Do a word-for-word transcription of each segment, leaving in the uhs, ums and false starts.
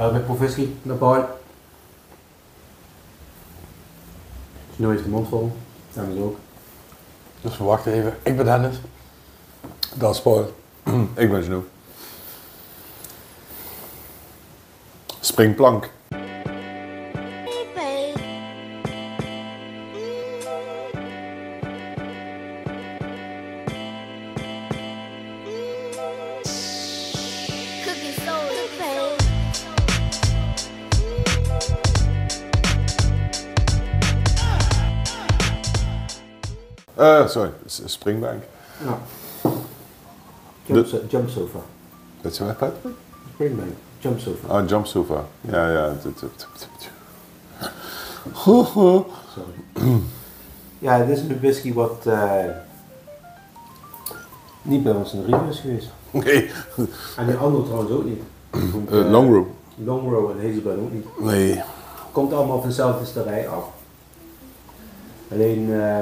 Elke provisie naar buiten. Snoei heeft de mond vol. En dus ook. Dus we wachten even. Ik ben Hennis. Dat is Paul. Ik ben Snoei. Springplank. Uh, sorry, Springbank. Ja. Jump, de... jump sofa. Dat is wat? Springbank, jump sofa. Ah, jump sofa. Ja, ja. Sorry. Ja, dit is een whisky wat uh, niet bij ons in de review is geweest. Nee. En die andere trouwens ook niet. Komt, uh, uh, Longrow. Longrow en Hazelburn ook niet. Nee. Komt allemaal van dezelfde sterij af. Alleen... Uh,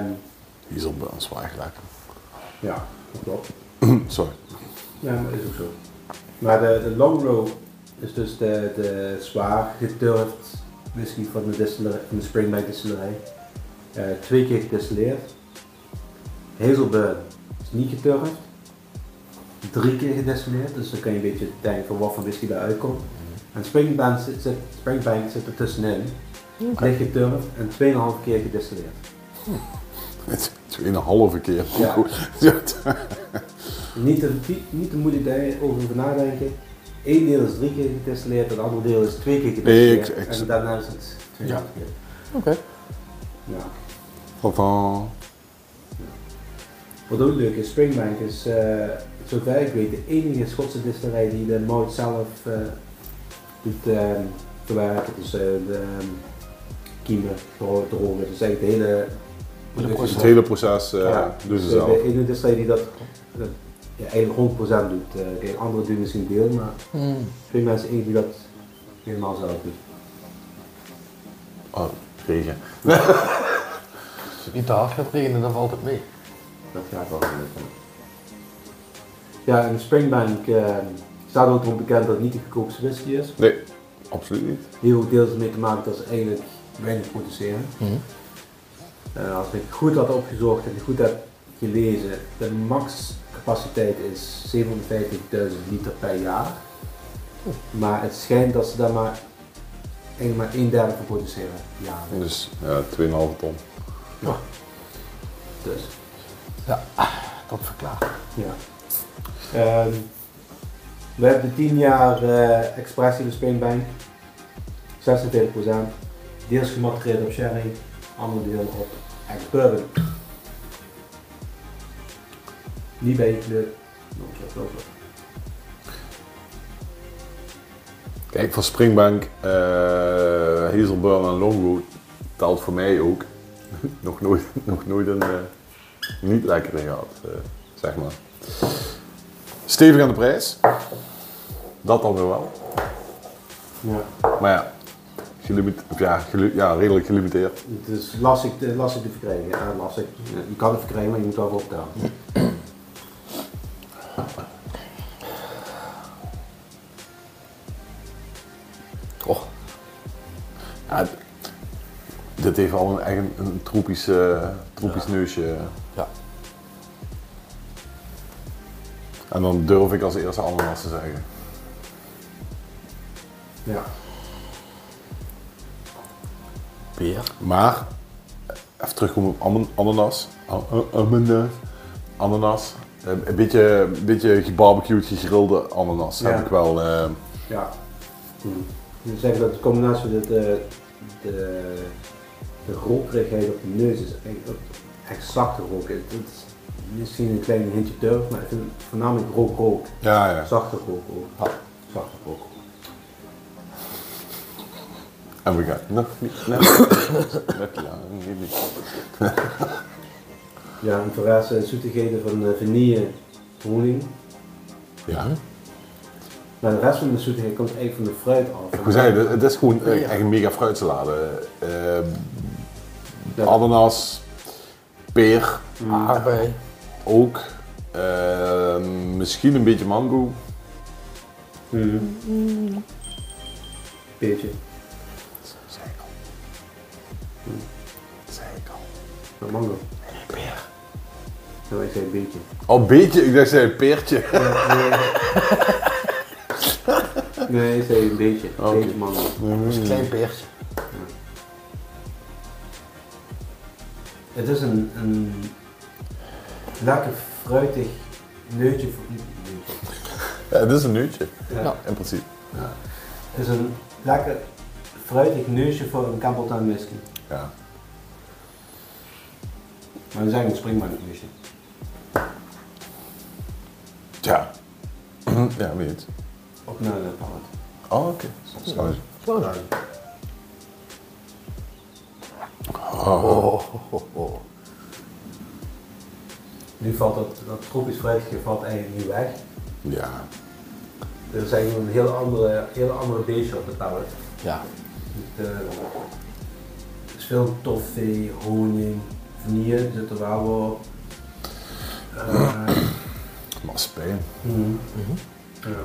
die is op bij ons wel echt lekker. Ja, dat klopt. Sorry. Ja, maar is ook zo. Maar de, de Longrow is dus de, de zwaar gedurfd whisky van de, de Springbank distillerij. Uh, twee keer gedistilleerd. Hazelburn is niet gedurfd. Drie keer gedistilleerd, dus dan kan je een beetje denken van wat voor whisky daaruit komt. En Springbank zit, zit, Springbank zit er tussenin. Okay. Licht gedurfd en tweeënhalf keer gedistilleerd. Hm. tweeënhalve keer. Ja. Ja. Niet te, niet te moeilijk over nadenken. Eén deel is drie keer gedestilleerd, het andere deel is twee keer gedestilleerd. Nee, en daarna is het twee ja. keer. Oké. Okay. Ja. Papa. Wat ook leuk is, Springbank is, uh, zover ik weet, de enige Schotse distillerij die de mout zelf uh, doet uh, verwerken. Dus uh, de um, kiemen, drogen, dus eigenlijk de hele... Dus het hele proces uh, ja, doen ze zelf. De ene distillerij die dat, dat ja, eigenlijk honderd procent doet. Uh, de andere doen misschien deel, maar mm. twee mensen één die dat helemaal zelf doet. Oh, regen. Als het niet te hard gaat regenen, dan valt het mee. Dat gaat wel mee. Ja, en Springbank uh, staat ook erom bekend dat het niet de goedkoopste whisky is. Nee, absoluut niet. Heel veel deels mee te maken dat ze eigenlijk weinig produceren. Mm. Uh, als ik goed had opgezocht en goed heb gelezen, de maxcapaciteit is zevenhonderdvijftigduizend liter per jaar. Maar het schijnt dat ze daar maar, maar een derde van produceren. Ja, dus ja, twee komma vijf ton. Ja. Dus. Ja, dat verklaart. Ja. Uh, we hebben tien jaar uh, expressie in de Springbank. zesenveertig procent. Deels gematerialiseerd op sherry. Ander deel op echt bourbon. Niet bij je kleur. Kijk, voor Springbank, uh, Hazelburn en Longrow telt voor mij ook nog nooit, nog nooit een uh, niet lekkere gehad, uh, zeg maar. Stevig aan de prijs. Dat dan weer wel. Ja. Maar ja. Ja, ja, redelijk gelimiteerd. Het is lastig, lastig te verkrijgen. Ja, lastig. Je kan het verkrijgen, maar je moet wel optellen. Oh. Ja, dit heeft al een, echt een, een tropisch, uh, tropisch ja. neusje. Ja. En dan durf ik als eerste ananas te zeggen. Ja. Peer. Maar, even terugkomen op ananas, ananas, een beetje, een beetje gebarbecued, gegrilde ananas ja. heb ik wel. Uh... Ja, ik moet zeggen dat de combinatie van de, de, de, de rokerigheid op de neus is exact rook. Het is misschien een klein hintje turf, maar ik vind het voornamelijk rook rook. Ja, ja. Zachte rook rook. Ja. Zachte rook. En we gaan nog niet, net lang. Ja, en voor haar zoetigheden van vanille, honing. Ja. Maar de rest van de zoetigheid komt eigenlijk van de fruit af. Hoe zei je, het is gewoon ja. echt een mega fruitsalade. Uh, ja. Ananas, peer, aardbei, ook. Uh, misschien een beetje mango. Mm. Mm. beetje. Cycle. Hmm. Cycle. Een mango. En een peer. Nou, ik zei een beetje. Oh, beetje? Ik dacht, ik zei een peertje. Ja, nee. Nee, ik zei een beetje. Een okay. Beetje mango. Mm. Dat is een klein peertje. Ja. Het is een, een lekker fruitig neutje. Ja, het is een neutje. Ja. In principe. Ja. Het is een lekker fruitig neusje voor een Campbeltown whisky. Ja. Maar we zijn een Springbank neusje. Ja. Ja, weet. Ook naar de pallet. Oh, oké. Okay. Spannend. Oh, oh, oh, oh. Nu valt dat, dat tropisch fruitje valt eigenlijk nu weg. Ja. Er is eigenlijk een heel andere, heel andere beestje op de pallet. Ja. Het is veel toffee, honing, vanille zit er wel wel. Uh, Maspijn. Mm-hmm. Mm-hmm. Ja.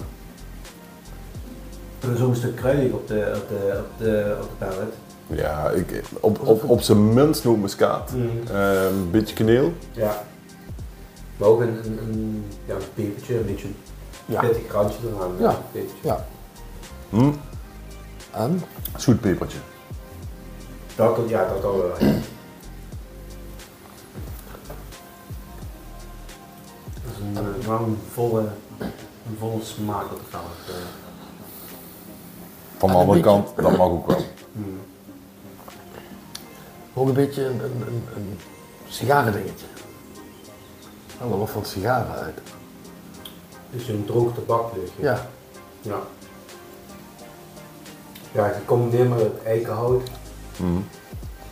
Er is ook een stuk kruidig op de, op de, op de, op de pallet. Ja, ik, op, op, op zijn minst nootmuskaat. Mm. Uh, een beetje kaneel. Ja. Maar ook een, een, een, ja, een pepertje, een beetje een pittig krantje eraan. Ja. Een pepertje. Ja. Mm. En? Zoet pepertje. Dat, ja, dat kan wel. Dat is een, een, een, volle, een volle smaak op de kant. Van de andere kant, dat mag ook wel. Mm. Ook een beetje een, een, een, een sigarendingetje. Er oh, wordt van sigaren uit. Dus een droog tabakluchtje. Ja. Ja. Ja, je komt niet meer op eikenhout. Mm.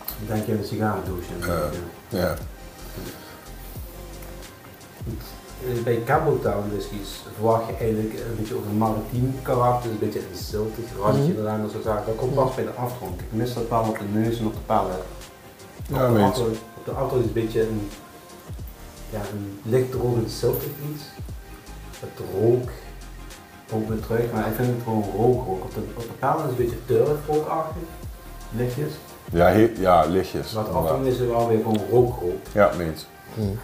Dan denk je aan een sigarendoosje. Uh, ja. Ja. Bij Campbeltown whiskies verwacht je eigenlijk een beetje over een maritiem karakter, een beetje een ziltig randje mm-hmm. eraan en zo zaken. Dat komt pas bij de afdronk. Ik mis dat wel op de neus en op de pallet. Ja, op, de op de auto is een beetje een, ja, een licht rogend ziltig iets. Het rook komt weer terug, maar ik vind het gewoon rookrook. Op de, op de pallet is een beetje turfrookachtig, lichtjes. Ja, he, ja, lichtjes. Maar op de afdronk is het wel weer gewoon rookrook. Ja, meens. Mm.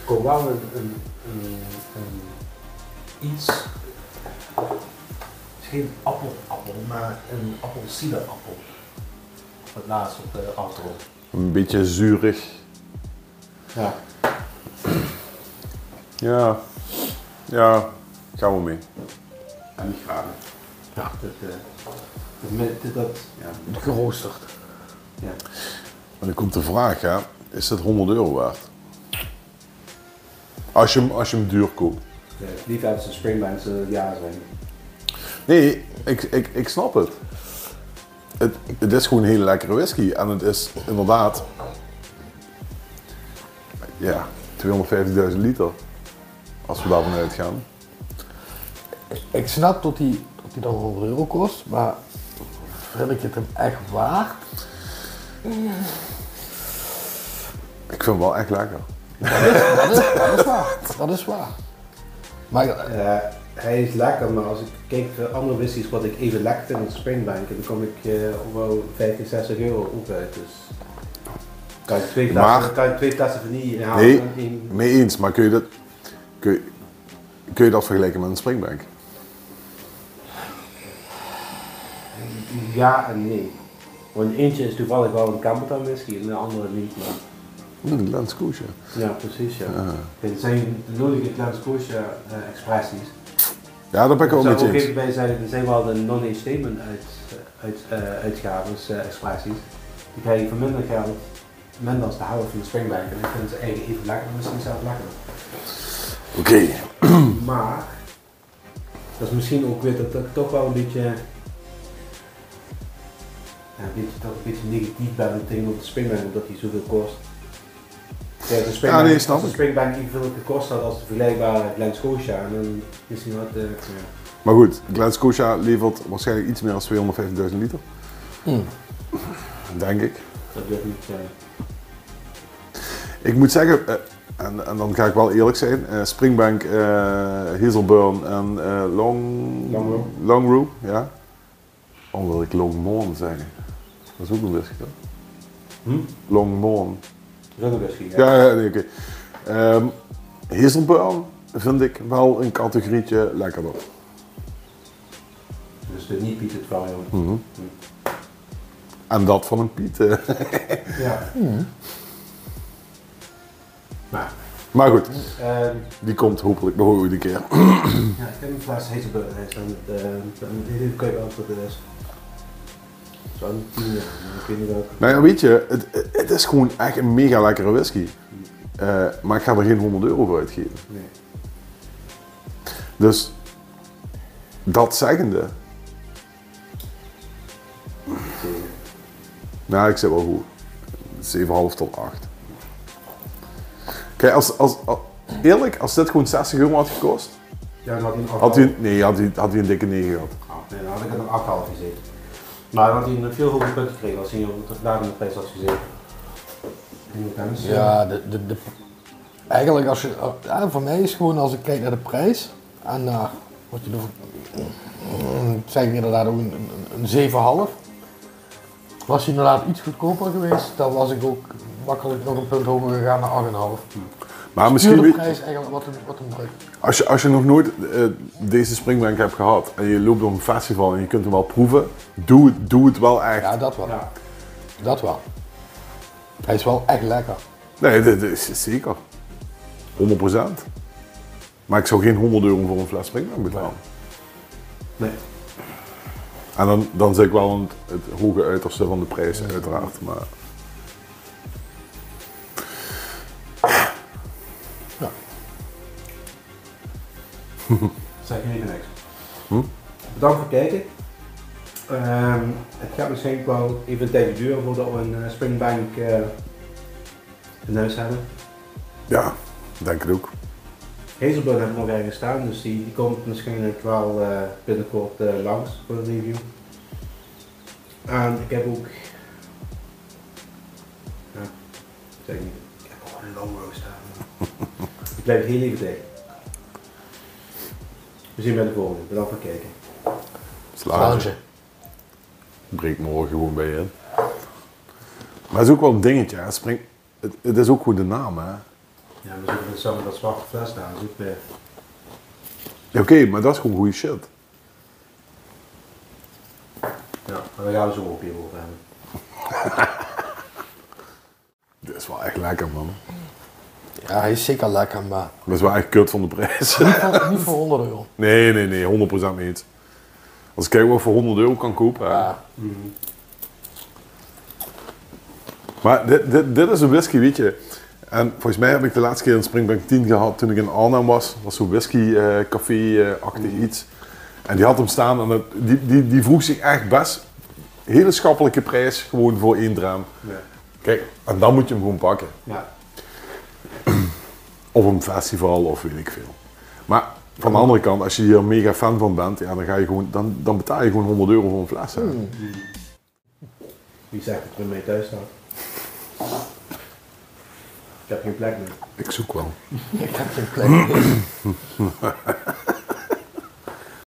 Ik kom wel een, een, een, een iets, geen appelappel, maar een appelsiederappel. Het laatst op de afdronk. Een beetje zuurig. Ja. Ja, ja, gaan we mee. En niet graag. Ja. Dat, uh, dat, dat ja. Geroosterd. Ja. En dan komt de vraag, hè, is dat honderd euro waard? Als je, hem, als je hem duur koopt. Ja, lief hebben ze Springbank ja zijn. Nee, ik, ik, ik snap het. het. Het is gewoon een hele lekkere whisky en het is inderdaad. Ja, tweehonderdvijftigduizend liter. Als we daarvan uitgaan. Ik snap dat hij dat, dat honderd euro kost, maar vind ik het hem echt waard? Ik vind hem wel echt lekker. Dat is, dat, is, dat is waar, dat is waar. Maar uh, hij is lekker, maar als ik kijk naar andere whiskies wat ik even lekker vind op Springbank, dan kom ik uh, op wel vijftig, zestig euro ook uit. Dus kan je twee tassen, kan je twee tassen vanille halen? Nee, en één... mee eens, maar kun je, dat, kun, je, kun je dat vergelijken met een Springbank? Ja en nee. Want eentje is toevallig wel een Campbeltown whisky en de andere niet. Maar... een Glen Scotia. Ja, precies. Ja. Ja. Het zijn de nodige Glen Scotia uh, expressies. Ja, daar ben ik ook mee eens. Er zijn ook bij zijn, zijn wel de non-age statement uit, uit, uh, uitgaves, uh, expressies. Die krijg je voor minder geld, minder dan de helft van de Springbank. En ik vind ze eigenlijk even lekker, misschien zelf lekker. Oké. Okay. Maar, dat is misschien ook weer dat ik toch wel een beetje. Ja, een beetje dat ik een beetje negatief ben tegenover de Springbank, omdat die zoveel kost. Ja, de Springbank, ja, nee, snap ik. De Springbank evenveel gekost had als de vergelijkbare Glen Scotia en dan is hij wat. Uh, ja. Maar goed, Glen Scotia levert waarschijnlijk iets meer dan tweehonderdvijftigduizend liter. Mm. Denk ik. Dat weet ik niet. Ja. Ik moet zeggen, En, en dan ga ik wel eerlijk zijn, uh, Springbank, uh, Hazelburn en uh, Long... Longrow. Longrow, ja. Oh, wil ik Longmorn zeggen. Dat is ook een whisky, toch? Hm? Longmorn. Dat is ook een whisky, ja. Ja, ja, nee, oké. Okay. Um, Hazelburn vind ik wel een categorietje lekkerder. Dus de niet-Pieten wel, jongen. Mm-hmm. mm. En dat van een Piet. Ja. Mm. Maar, maar goed, uh, die komt hopelijk nog ooit een keer. Ja, ik heb een fles Hazelburn en die kan je wel voor de rest. Zo'n tien jaar, maar ik weet niet welke. Nou ja, weet je, het, het is gewoon echt een mega lekkere whisky. Uh, maar ik ga er geen honderd euro voor uitgeven. Nee. Dus, dat zeggende. Zeven. Nou, ik zit wel goed. zeven komma vijf tot acht. Kijk, als, als, als, eerlijk, als dit gewoon zestig euro had gekost, ja, dan had hij een acht. Had hij, nee, had hij, had hij een dikke negen gehad. Ah, nee, dan had ik een acht komma vijf gezeten. Maar dan had hij een veel hogere punt gekregen als hij daar in de prijs had gezeten. Ja, de, de, de, eigenlijk als je, ja, voor mij is gewoon als ik kijk naar de prijs en uh, wat je ervoor, mm, zeg ik inderdaad ook een, een, een zeven komma vijf. Was hij inderdaad iets goedkoper geweest, dan was ik ook makkelijk nog een punt hoger gegaan naar acht komma vijf. Maar misschien de prijs eigenlijk wat een, wat een druk. Als je, als je nog nooit uh, deze Springbank hebt gehad en je loopt op een festival en je kunt hem wel proeven, doe, doe het wel echt. Ja, dat wel. Ja. Dat wel. Hij is wel echt lekker. Nee, dat is zeker. honderd procent. Maar ik zou geen honderd euro voor een fles Springbank betalen. Nee. nee. En dan, dan zit ik wel aan het, het hoge uiterste van de prijs, nee. uiteraard. Maar... Ja. Zeg je niet niks. Hm? Bedankt voor het kijken. Um, het gaat misschien wel even een tijdje duren voordat we een uh, Springbank uh, in huis hebben. Ja, denk ik ook. Hazelburn hebben we nog ergens staan, dus die, die komt misschien wel uh, binnenkort uh, langs voor de review. En ik heb ook... Ja, zeg niet. Ik heb gewoon een Longrow staan. Ik blijf heel even tegen. We zien bij de volgende. Bedankt voor het kijken. Slaantje. Breek morgen gewoon bij in. Maar het is ook wel een dingetje, hè. Spring... het, het is ook goed de naam, hè. Ja, we zitten samen dat zwarte fles daar, dat is ook weer. Ja, oké, okay, maar dat is gewoon goede shit. Ja, maar daar gaan we zo ook even over hebben. Dit is wel echt lekker, man. Ja, hij is zeker lekker, maar... Dat is wel echt kut van de prijs. Niet voor honderd euro. Nee, nee, nee, honderd procent niet. Als ik kijk wat voor honderd euro kan kopen. Hè. Ja. Mm-hmm. Maar dit, dit, dit is een whisky, weet je. En volgens mij heb ik de laatste keer een Springbank tien gehad toen ik in Arnhem was. Dat was zo'n whisky-café-achtig uh, mm-hmm. iets. En die had hem staan en dat, die, die, die vroeg zich echt best. Hele schappelijke prijs gewoon voor één draam. Ja. Kijk, en dan moet je hem gewoon pakken. Ja. Of een festival of weet ik veel. Maar van de andere kant, als je hier mega fan van bent, ja, dan, ga je gewoon, dan, dan betaal je gewoon honderd euro voor een fles. Hè? Mm. Wie zegt dat we mee thuis staan? Ik heb geen plek meer. Ik zoek wel. Ik heb geen plek meer.